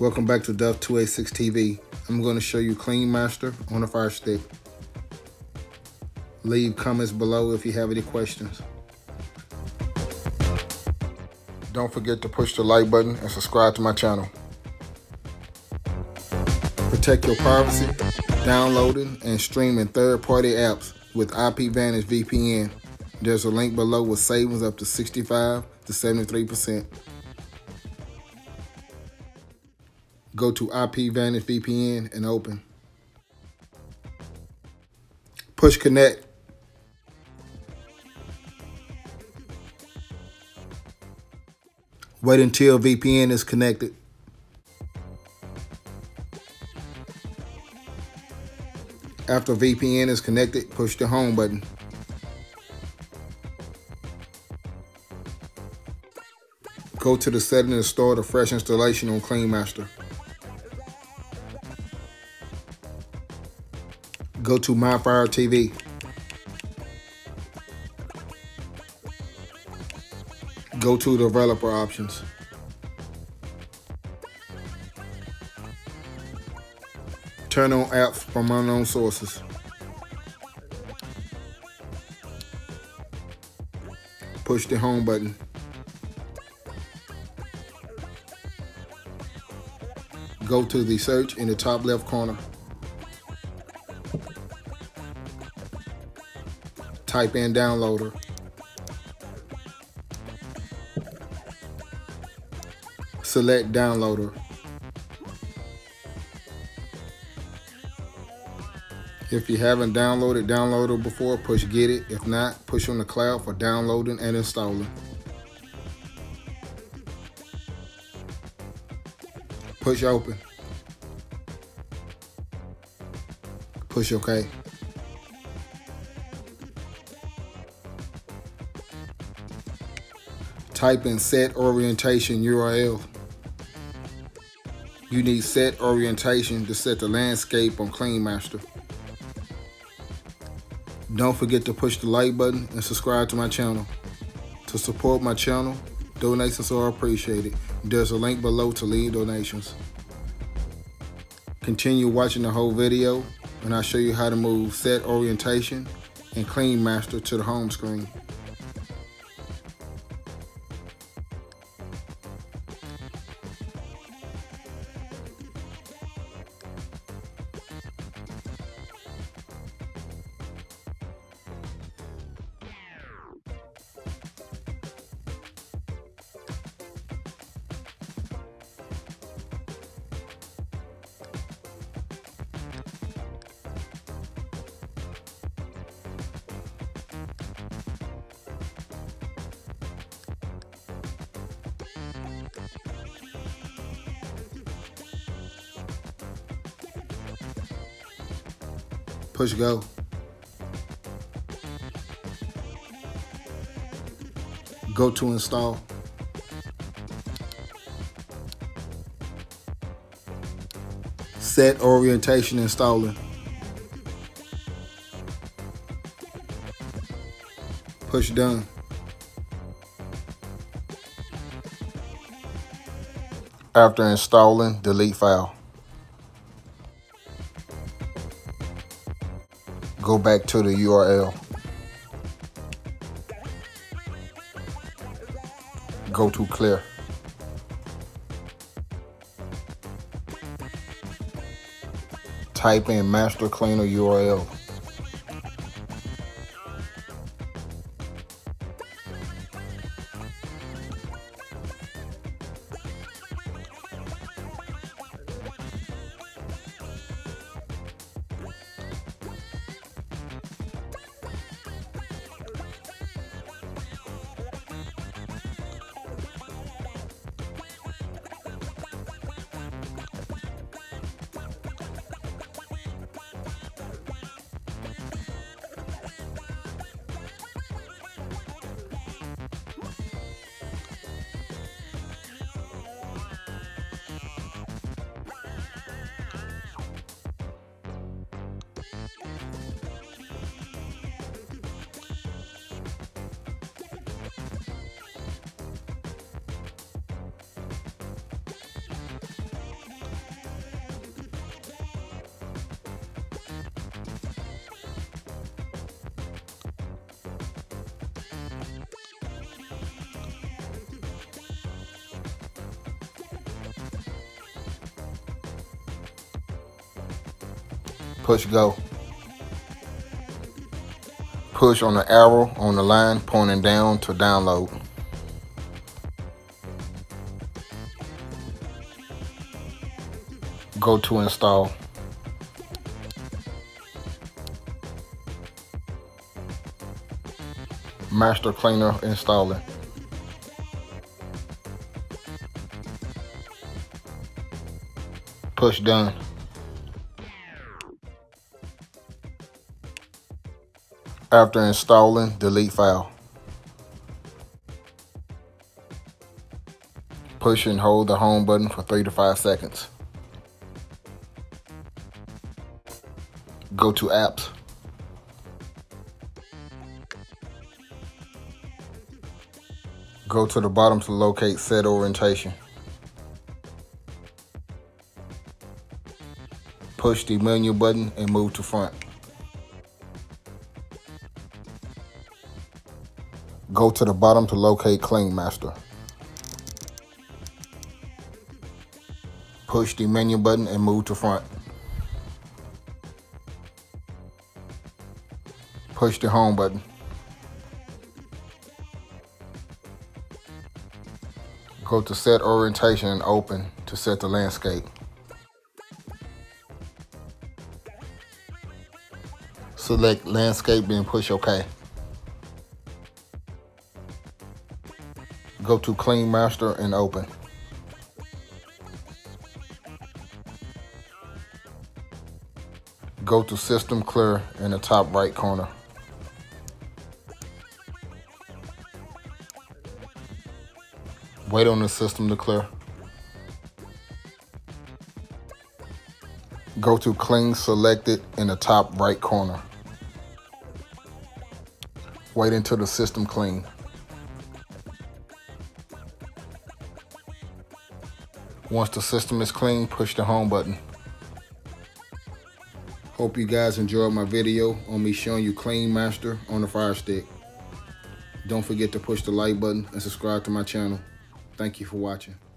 Welcome back to Dev286 TV. I'm going to show you Clean Master on a Fire Stick. Leave comments below if you have any questions. Don't forget to push the like button and subscribe to my channel. Protect your privacy, downloading and streaming third-party apps with IPVantage VPN. There's a link below with savings up to 65 to 73%. Go to IPVanish VPN and open. Push connect. Wait until VPN is connected. After VPN is connected, push the home button. Go to the setting and start a fresh installation on Clean Master. Go to My Fire TV. Go to Developer Options. Turn on apps from unknown sources. Push the home button. Go to the search in the top left corner. Type in downloader. Select downloader. If you haven't downloaded downloader before, push get it. If not, push on the cloud for downloading and installing. Push open. Push OK. Type in set orientation URL. You need set orientation to set the landscape on Clean Master. Don't forget to push the like button and subscribe to my channel. To support my channel, donations are appreciated. There's a link below to leave donations. Continue watching the whole video and I'll show you how to move set orientation and Clean Master to the home screen. Push go. Go to install. Set orientation installing. Push done. After installing, delete file. Go back to the URL. Go to clear. Type in master cleaner URL. push go. Push on the arrow on the line pointing down to download. Go to install. Master Cleaner installing. Push done. After installing, delete file. Push and hold the home button for 3 to 5 seconds. Go to apps. Go to the bottom to locate set orientation. Push the menu button and move to front. Go to the bottom to locate Clean Master. Push the menu button and move to front. Push the home button. Go to set orientation and open to set the landscape. Select landscape and push OK. Go to Clean Master and open. Go to System Clear in the top right corner. Wait on the system to clear. Go to Clean Selected in the top right corner. Wait until the system clean. Once the system is clean, push the home button. Hope you guys enjoyed my video on me showing you Clean Master on the Fire Stick. Don't forget to push the like button and subscribe to my channel. Thank you for watching.